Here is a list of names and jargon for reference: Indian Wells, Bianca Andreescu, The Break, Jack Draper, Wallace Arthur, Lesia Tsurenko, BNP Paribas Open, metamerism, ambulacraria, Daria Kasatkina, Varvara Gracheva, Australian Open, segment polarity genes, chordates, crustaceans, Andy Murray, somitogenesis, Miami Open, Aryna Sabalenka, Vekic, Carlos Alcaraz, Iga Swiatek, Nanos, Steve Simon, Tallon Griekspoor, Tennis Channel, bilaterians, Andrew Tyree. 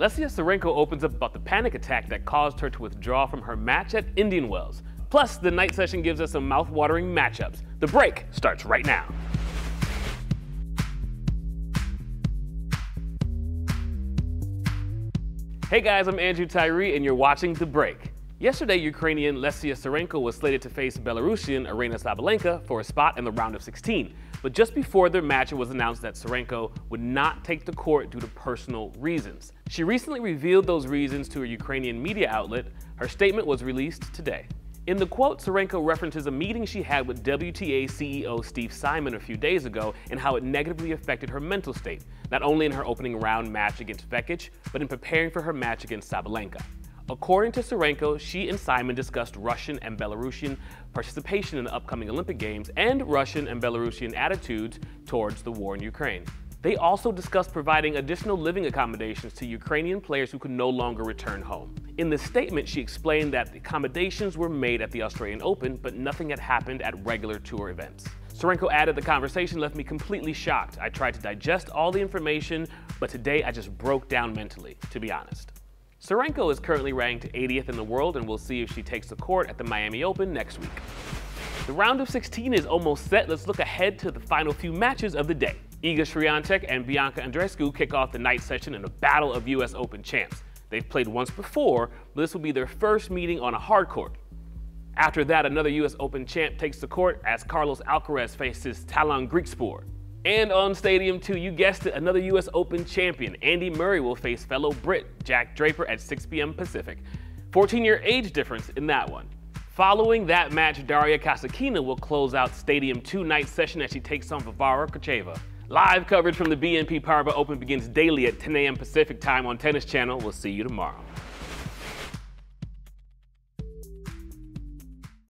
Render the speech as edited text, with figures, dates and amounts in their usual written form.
Lesia Tsurenko opens up about the panic attack that caused her to withdraw from her match at Indian Wells. Plus, the night session gives us some mouth-watering matchups. The break starts right now. Hey guys, I'm Andrew Tyree, and you're watching The Break. Yesterday, Ukrainian Lesia Tsurenko was slated to face Belarusian Aryna Sabalenka for a spot in the round of 16. But just before their match, it was announced that Tsurenko would not take the court due to personal reasons. She recently revealed those reasons to a Ukrainian media outlet. Her statement was released today. In the quote, Tsurenko references a meeting she had with WTA CEO Steve Simon a few days ago and how it negatively affected her mental state, not only in her opening round match against Vekic, but in preparing for her match against Sabalenka. According to Tsurenko, she and Simon discussed Russian and Belarusian participation in the upcoming Olympic Games and Russian and Belarusian attitudes towards the war in Ukraine. They also discussed providing additional living accommodations to Ukrainian players who could no longer return home. In the statement, she explained that the accommodations were made at the Australian Open, but nothing had happened at regular tour events. Tsurenko added, "The conversation left me completely shocked. I tried to digest all the information, but today I just broke down mentally, to be honest." Tsurenko is currently ranked 80th in the world, and we'll see if she takes the court at the Miami Open next week. The round of 16 is almost set. Let's look ahead to the final few matches of the day. Iga Swiatek and Bianca Andreescu kick off the night session in a battle of US Open champs. They've played once before, but this will be their first meeting on a hard court. After that, another US Open champ takes the court as Carlos Alcaraz faces Tallon Griekspoor. And on Stadium 2, you guessed it, another US Open champion, Andy Murray, will face fellow Brit Jack Draper at 6 p.m. Pacific. 14-year age difference in that one. Following that match, Daria Kasatkina will close out Stadium 2 night session as she takes on Varvara Gracheva. Live coverage from the BNP Paribas Open begins daily at 10 a.m. Pacific time on Tennis Channel. We'll see you tomorrow.